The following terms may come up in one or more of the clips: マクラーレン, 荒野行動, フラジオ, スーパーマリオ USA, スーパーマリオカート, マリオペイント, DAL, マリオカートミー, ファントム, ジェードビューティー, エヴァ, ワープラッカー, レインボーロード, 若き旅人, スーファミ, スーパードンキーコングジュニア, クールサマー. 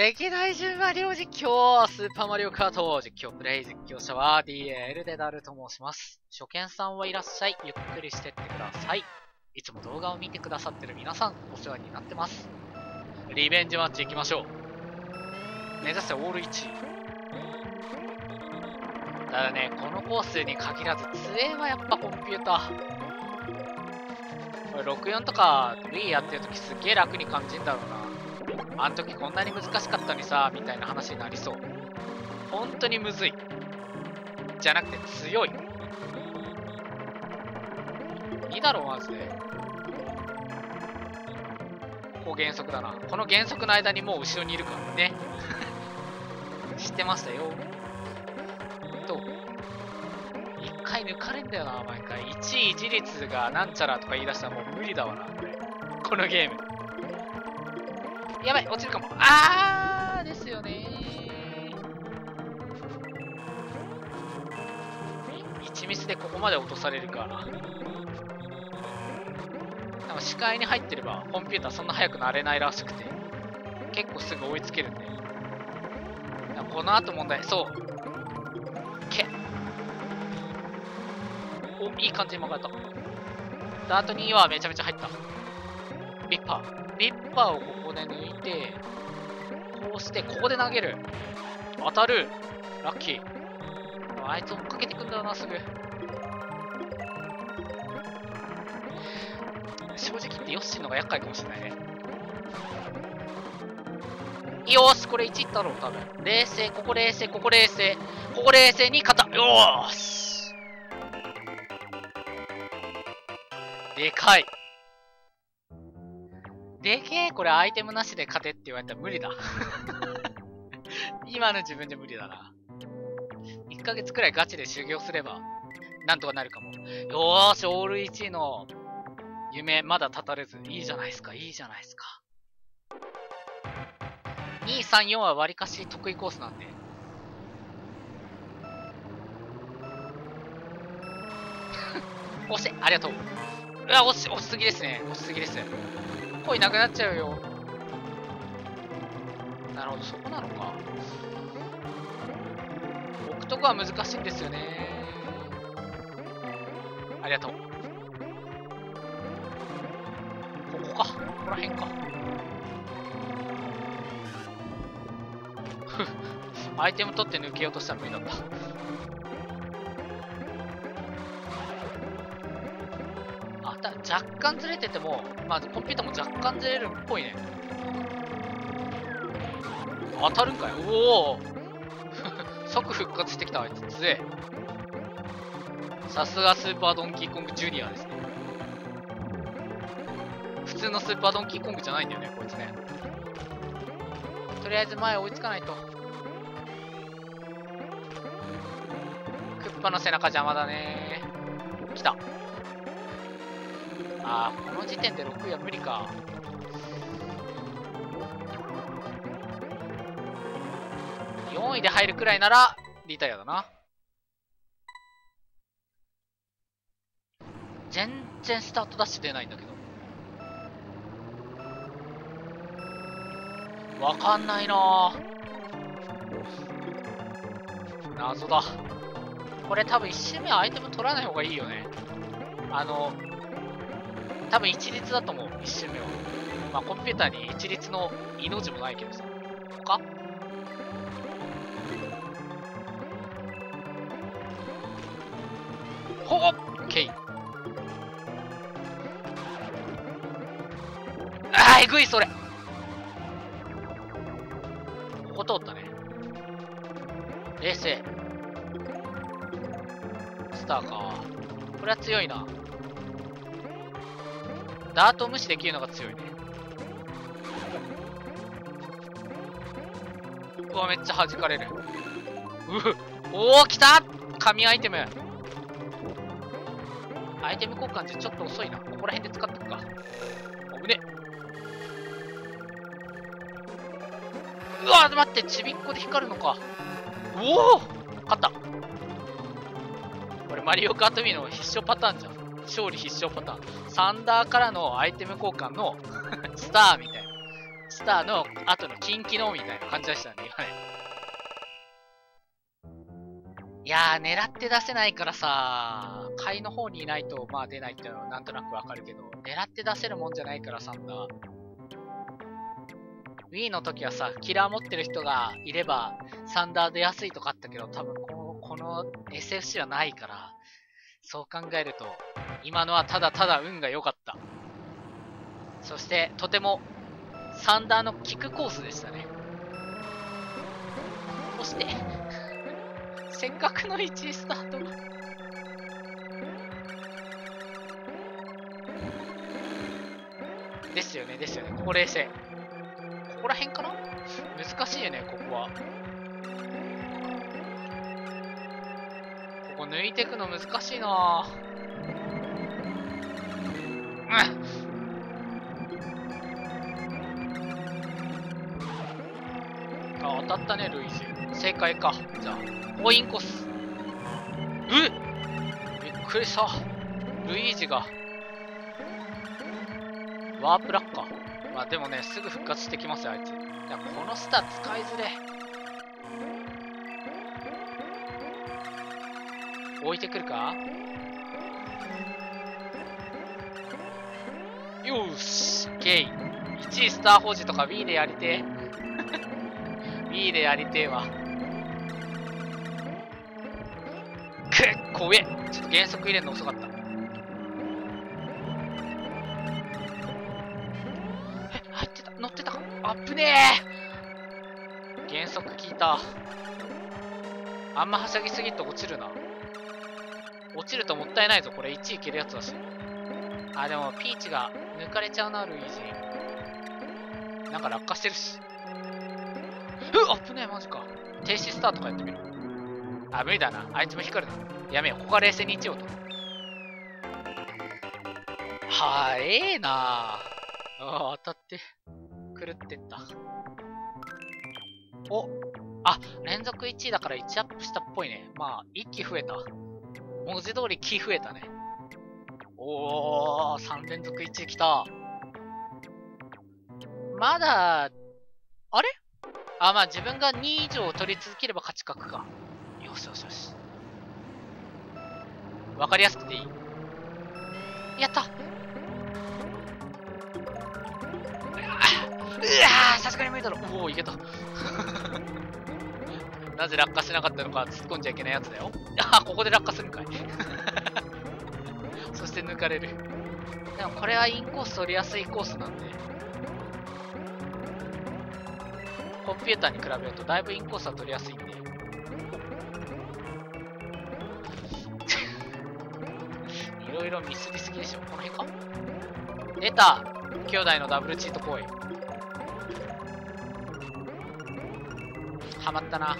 歴代順マリオ実況、スーパーマリオカート実況プレイ実況者は DAL でダルと申します。初見さんはいらっしゃい。ゆっくりしてってください。いつも動画を見てくださってる皆さん、お世話になってます。リベンジマッチ行きましょう。目指せオール1。ただね、このコースに限らず杖はやっぱコンピューター、これ64とか Wii やってるときすげえ楽に感じんだろうな。あの時こんなに難しかったにさみたいな話になりそう。本当にむずいじゃなくて強いいいだろう。マジでここ減速だな。この減速の間にもう後ろにいるからね知ってましたよ。1回抜かれんだよな毎回。1位自立がなんちゃらとか言い出したらもう無理だわなこれ、このゲーム。やばい落ちるかも。あーですよね。1ミスでここまで落とされるからな。でも視界に入ってればコンピューターそんな速くなれないらしくて結構すぐ追いつけるんで。このあと問題、そういい感じに曲がった。ダート2はめちゃめちゃ入った。リッパー。リッパーをここで抜いて、こうして、ここで投げる。当たる。ラッキー。あいつ追っかけてくんだよな、すぐ。正直言ってヨッシーの方が厄介かもしれないね。よーし、これ1いったろう、多分。冷静、ここ冷静、ここ冷静。ここ冷静に勝った。よーし。でかい。でけえ、これアイテムなしで勝てって言われたら無理だ。今の自分で無理だな。1ヶ月くらいガチで修行すれば、なんとかなるかも。よーし、オール1の夢、まだ絶たれず。いいじゃないですか、いいじゃないですか。2、3、4はわりかし得意コースなんで。押せ、ありがとう。うわ、押しすぎですね。押しすぎです。こいなくなっちゃうよ。なるほど、そこなのか。置くとこは難しいんですよね。ありがとう。ここか。ここらへんか。アイテム取って抜けようとしたら無理だった。若干ずれてても、まあ、コンピューターも若干ずれるっぽいね。当たるんかい。おお即復活してきたあいつ、強え。さすがスーパードンキーコングジュニアですね。普通のスーパードンキーコングじゃないんだよねこいつね。とりあえず前追いつかないと。クッパの背中邪魔だね。来た。あー、この時点で6位は無理か。4位で入るくらいならリタイアだな。全然スタートダッシュ出ないんだけど。わかんないなー、謎だこれ。多分1周目はアイテム取らない方がいいよね。多分一律だと思う、一周目は。まあ、コンピューターに一律のいの字もないけどさ。他？ほっ！ OK！ あー、えぐい、それ！ここ通ったね。冷静。スターか。これは強いな。ダートを無視できるのが強いね。うわ、めっちゃ弾かれる。おお、きた！神アイテム。アイテム交換じゃちょっと遅いな。ここら辺で使っとくか。危ね。うわ、待って、ちびっこで光るのか。おお！勝った。これマリオカートミーの必勝パターンじゃん。勝利必勝パターン。サンダーからのアイテム交換のスターみたいな。ススターの後の近畿のみたいな感じでしたね、今ね。いやー、狙って出せないからさ、下位の方にいないと、まあ出ないっていうのはなんとなくわかるけど、狙って出せるもんじゃないからさ、んな。Wii の時はさ、キラー持ってる人がいれば、サンダー出やすいとかあったけど、多分この SFC はないから、そう考えると、今のはただただ運が良かった。そして、とても、サンダーの効くコースでしたね。そして、せっかくの1位スタートが。ですよね、ですよね。ここ冷静。ここら辺かな？難しいよね、ここは。ここ抜いていくの難しいなぁ。うん。あ、当たったね、ルイージ。正解か。じゃあ、ここインコス。びっくりした。ルイージが。ワープラッカー。まあでもね、すぐ復活してきますよ、あいつ。いや、このスター使いづれ。置いてくるか？よーし、ゲイ。1位スター保持とか Wii でやりてー。Wii でやりてーわ。結構上。ちょっと減速入れるの遅かった。乗ってたか、あっぶねえ、減速効いた。あんまはしゃぎすぎると落ちるな。落ちるともったいないぞ、これ1位いけるやつだし。あ、でもピーチが抜かれちゃうな、ルイージ。なんか落下してるし。あっぶねえ、マジか。停止スタートかやってみる。あ、無理だな、あいつも光るな。やめよ、ここは冷静に1位を取る。はええなあ。ああ、当たって狂ってった。お、あ、連続1位だから1アップしたっぽいね。まあ、1機増えた。文字通り機増えたね。おー、3連続1位来た。まだ、あれ？あ、まあ自分が2以上取り続ければ勝ち確か。よしよしよし。わかりやすくていい。やった！うわー、さすがに無理だろ。おお、いけた。なぜ落下しなかったのか、突っ込んじゃいけないやつだよ。あ、ここで落下するんかい。そして抜かれる。でもこれはインコース取りやすいコースなんで、コンピューターに比べるとだいぶインコースは取りやすいんで。いろいろミスりすぎでしょ。この辺か。出た、兄弟のダブルチート行為。はまったな。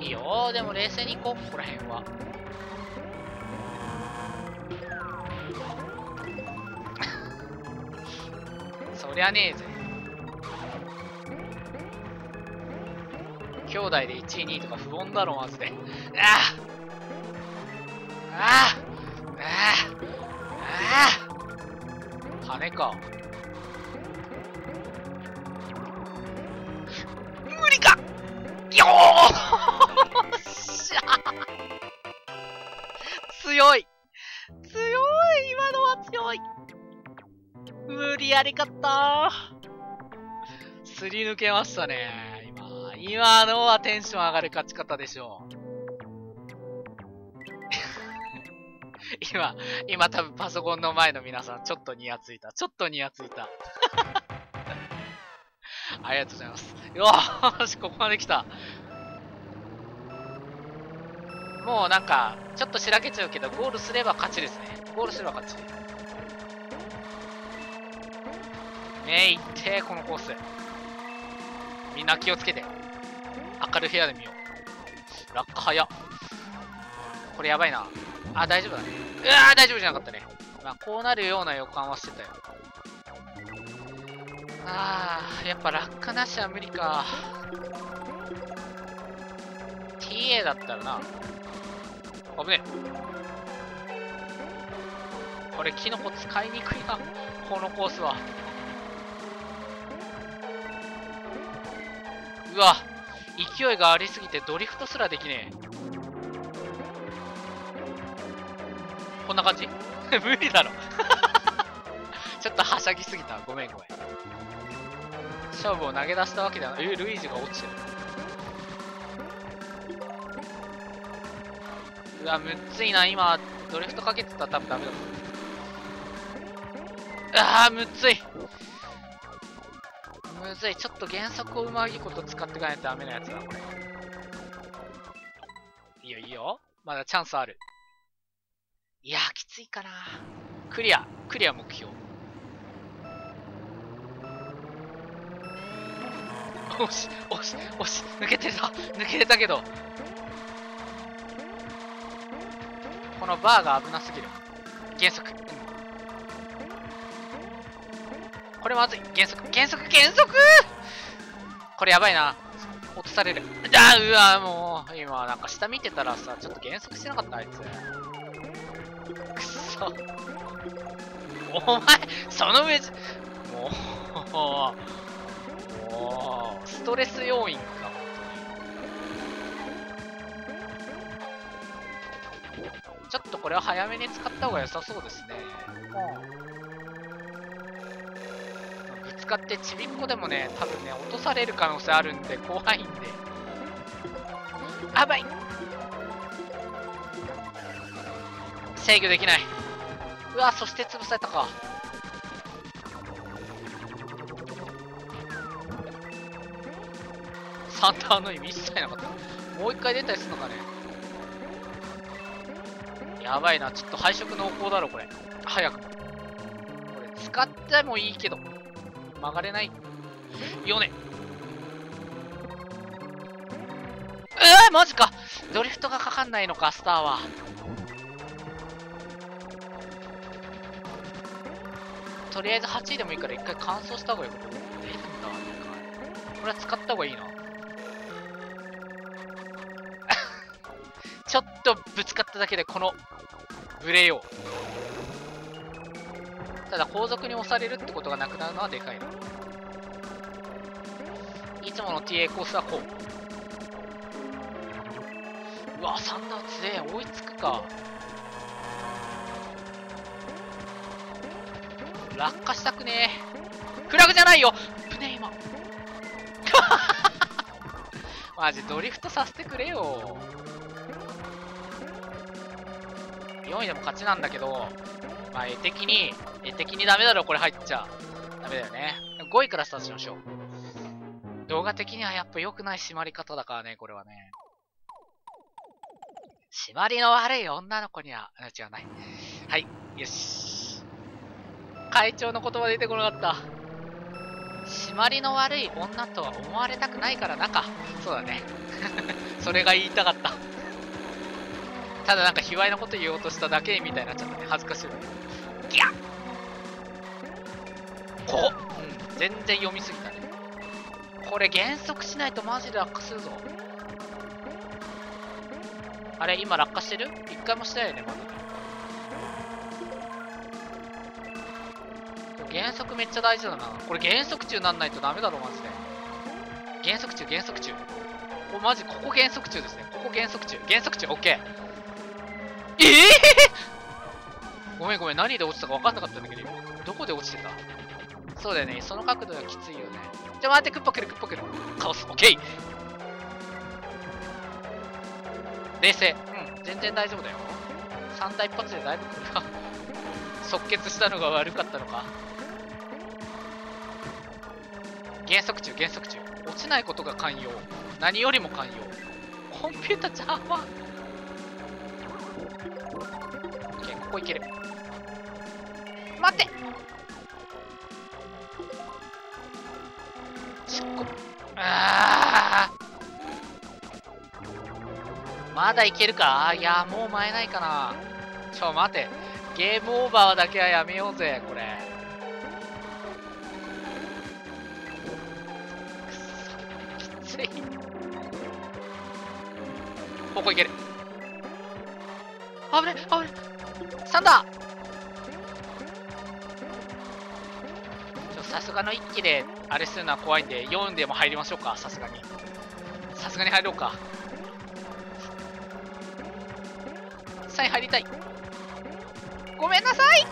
いいよー、でも冷静に行こう、ここら辺は。そりゃねえぜ。兄弟で1位2位とか不穏だろ、まずで。ああああああ、羽か。よーっしゃー、強い強い、今のは強い。無理やり勝ったー。すり抜けましたね、今のはテンション上がる勝ち方でしょう。今多分パソコンの前の皆さん、ちょっとニヤついた。ちょっとニヤついた。ありがとうございます。よーし、ここまで来た。もうなんか、ちょっとしらけちゃうけど、ゴールすれば勝ちですね。ゴールすれば勝ち。ねえ、行って、このコース。みんな気をつけて。明るい部屋で見よう。落下早っ。これやばいな。あ、大丈夫だね。うわー、大丈夫じゃなかったね。まあ、こうなるような予感はしてたよ。あー、やっぱ落下なしは無理か。 TA だったらな、危ねえ。これキノコ使いにくいな、このコースは。うわ、勢いがありすぎてドリフトすらできねえ。こんな感じ無理だろちょっとはしゃぎすぎた、ごめんごめん。勝負を投げ出したわけではない。ルイージが落ちてる。うわ、むっついな。今ドリフトかけてたら多分ダメだと思う。ああ、むっついむずい。ちょっと原則をうまいこと使っていかないとダメなやつだ、これ。いいよいいよ、まだチャンスある。いやー、きついかな。クリア、クリア目標。おし、おし、おし、抜けてた、抜けてたけど。このバーが危なすぎる。減速。これまずい。減速、減速、減速！これやばいな。落とされる。あ、うわ、もう、今なんか下見てたらさ、ちょっと減速してなかった、あいつ。くそ、お前その上じ、もうもうストレス要因か、本当に。ちょっとこれは早めに使った方が良さそうですね。ぶつかってちびっこでもね、多分ね、落とされる可能性あるんで怖いんで。あばい、制御できない。うわ、そして潰されたか。サンターの意味一切なかった。もう一回出たりするのかね。やばいな、ちょっと配色濃厚だろこれ。早く、これ使ってもいいけど曲がれないよね。うわ、マジか。ドリフトがかかんないのか、スターは。とりあえず8位でもいいから一回完走した方がいい。これは使った方がいいなちょっとぶつかっただけでこのブレよう。ただ後続に押されるってことがなくなるのはでかいな。いつもの TA コースはこう。うわ、サンダー強え。追いつくか。落下したくねえ。フラグじゃないよ、ぶねえ今マジドリフトさせてくれよ。4位でも勝ちなんだけど、まあ絵的に、絵的にダメだろこれ。入っちゃダメだよね。5位からスタートしましょう。動画的にはやっぱ良くない締まり方だからね、これはね。締まりの悪い女の子には違うない。はい、よし。会長の言葉出てこなかった。締まりの悪い女とは思われたくないからなか。そうだね。それが言いたかった。ただなんか卑猥なこと言おうとしただけみたいになっちゃったね。恥ずかしいわ。ギャッ！こう、うん、全然読みすぎたね。これ減速しないとマジで落下するぞ。あれ、今落下してる？一回もしてないよね、まだ。減速めっちゃ大事だな。これ減速中なんないとダメだろ、マジで。減速中、減速中。お、マジ、ここ減速中ですね。ここ減速中、減速中、オッケー。ごめんごめん、何で落ちたか分かんなかったんだけど、どこで落ちてた？そうだよね、その角度がきついよね。じゃあ待って、クッパ来る、クッパ来る。カオス、オッケー。冷静。うん、全然大丈夫だよ。3打一発でだいぶ来るか。即決したのが悪かったのか。減速中、減速中。落ちないことが寛容。何よりも寛容。コンピューター邪魔。ここいける。待って。ちっこ。ああ。まだいけるか。いや、もう前ないかな。ちょ、待て。ゲームオーバーだけはやめようぜ、これ。ここいける。危ねえ、危ねえ。サンダーさすがの1機であれするのは怖いんで、4でも入りましょうか。さすがに入ろうか。3位入りたい。ごめんなさい。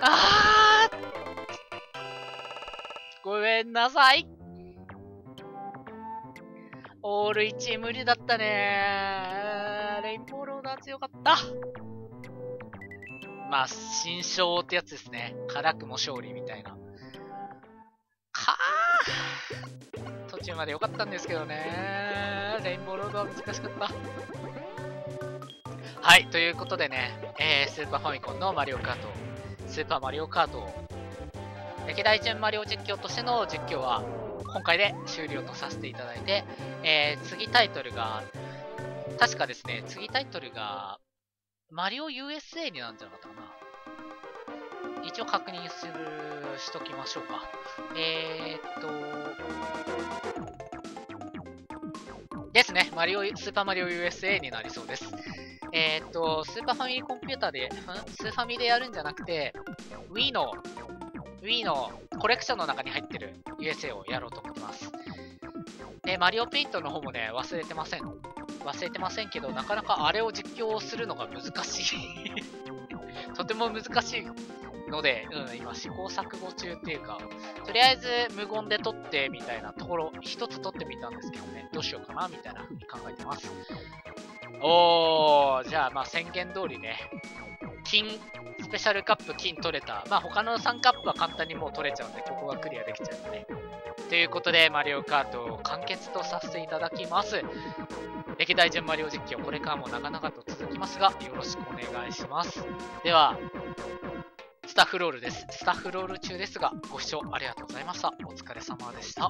あー、ごめんなさい。オール1無理だったね。レインボーローダー強かった。まあ、新勝ってやつですね。辛くも勝利みたいな。かー、途中まで良かったんですけどね。レインボーロードは難しかった。はい、ということでね、スーパーファミコンのマリオカート、スーパーマリオカート、歴代順マリオ実況としての実況は、今回で終了とさせていただいて、次タイトルが、確かですね、次タイトルが、マリオ USA になんじゃなかったかな。一応確認しときましょうか。ですね、スーパーマリオ USA になりそうです。スーパーファミリーコンピューターで、スーファミでやるんじゃなくて、Wii のコレクションの中に入ってる USA をやろうと思ってます。マリオペイントの方もね、忘れてませんけど、なかなかあれを実況するのが難しい。とても難しいので、今試行錯誤中っていうか、とりあえず無言で撮ってみたいなところ、一つ撮ってみたんですけどね、どうしようかなみたいなふうに考えてます。おー、じゃあまあ宣言通りね、スペシャルカップ金取れた。まあ他の3カップは簡単にもう取れちゃうんで、ここがクリアできちゃうので。ということで、マリオカートを完結とさせていただきます。歴代順マリオ実況、これからも長々と続きますが、よろしくお願いします。では、スタッフロールです。スタッフロール中ですが、ご視聴ありがとうございました。お疲れ様でした。